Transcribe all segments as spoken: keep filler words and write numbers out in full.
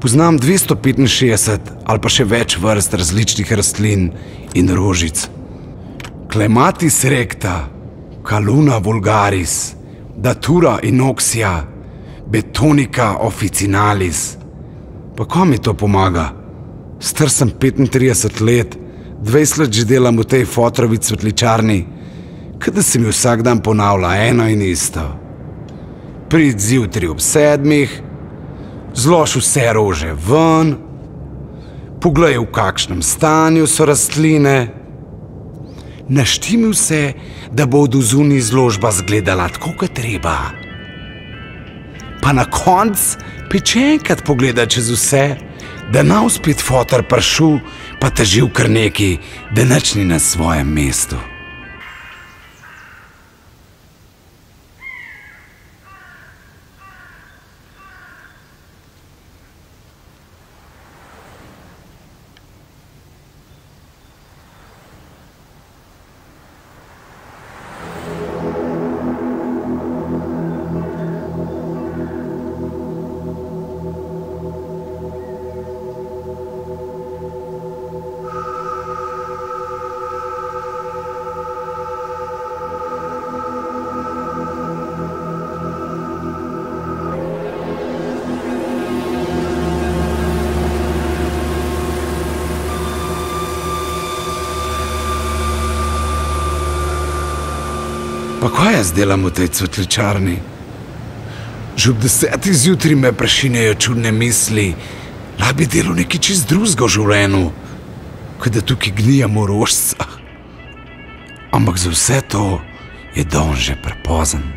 Poznam dvesto petinšestdeset ali pa še več vrst različnih rastlin in rožic. Clematis recta, Kaluna vulgaris, Datura inoxia, Betonica officinalis. Pa kom mi to pomaga? Star sem petintrideset let, dvajset let že delam v tej fotrovi cvetličarni, kada se mi vsak dan ponavlja eno in isto. Prid zjutri ob sedmih, zlož vse rože ven, poglej, v kakšnem stanju so rastline, naštimi vse, da bo od zunaj izložba zgledala tako, kot treba. Pa na konc pečenkrat pogleda čez vse, da nav spet fotar pršu, pa teži v kar neki, da nič ni na svojem mestu. Pa kaj jaz delam v tej cvetličarni? Že ob desetih zjutri me prešinejo čudne misli, lahko bi delal nekaj čist drugega v življenju, kot da tukaj gnijam v rožicah. Ampak za vse to je dan že prepozen.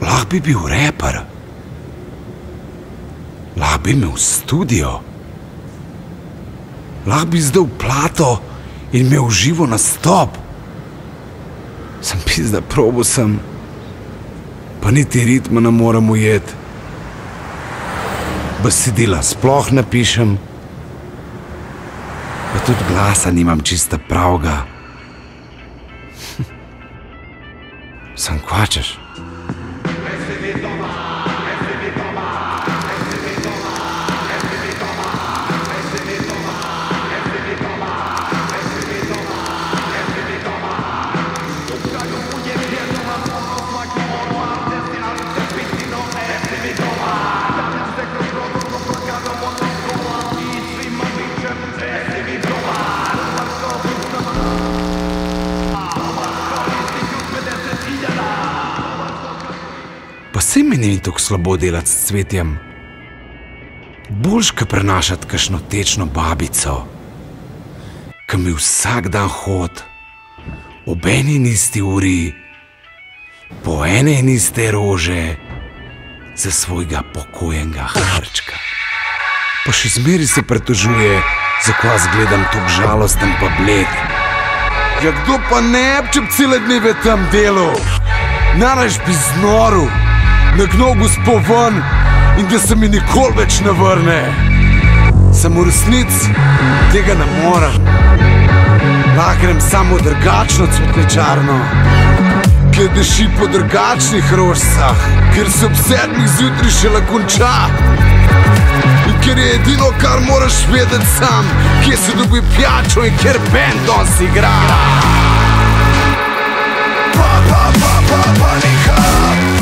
Lahko bi bil reper, lahko bi imel studio, lahko bi izdal plato in imel živo nastop. Sem pizda, probo sem, pa niti ritma ne moram ujeti. Besedila sploh ne pišem, pa tudi glasa nimam čista pravega. Sem kvačeš. Saj mi ni tako slabo delati s cvetjem. Boljš, ko prenašati kakšno tečno babico, ki mi vsak dan hod ob eni in isti uri, po ene in iste rože za svojega pokojenega hrčka. Pa še zmeri se pretožuje, zakaj jaz gledam tako žalosten pa bled. Ja, kdo pa ne bi, če bi cele dneve tam delal? Naraž bi znoril, nagnal gospo ven in da se mi nikoli več ne vrne. Samo resnic tega ne morem. Lahko grem samo v drugačno cvetličarno, kjer diši po drugačnih rožicah, kjer se ob sedmih zjutri šele konča in kjer je edino, kar moraš vedeti sam, kje se dobi pijačo in kjer bendon si igra. Pa, pa, pa, pa, panika.